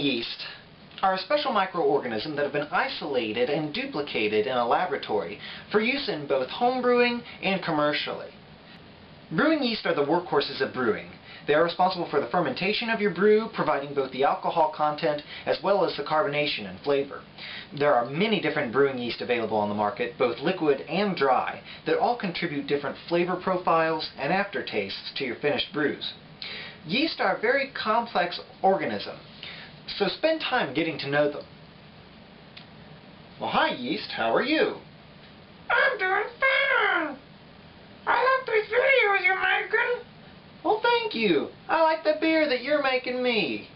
yeast are a special microorganism that have been isolated and duplicated in a laboratory for use in both home brewing and commercially. Brewing yeast are the workhorses of brewing. They are responsible for the fermentation of your brew, providing both the alcohol content as well as the carbonation and flavor. There are many different brewing yeast available on the market, both liquid and dry, that all contribute different flavor profiles and aftertastes to your finished brews. Yeast are a very complex organism, so spend time getting to know them. Well, hi yeast, how are you? I'm doing fine! I like these videos you're making! Well, thank you! I like the beer that you're making me!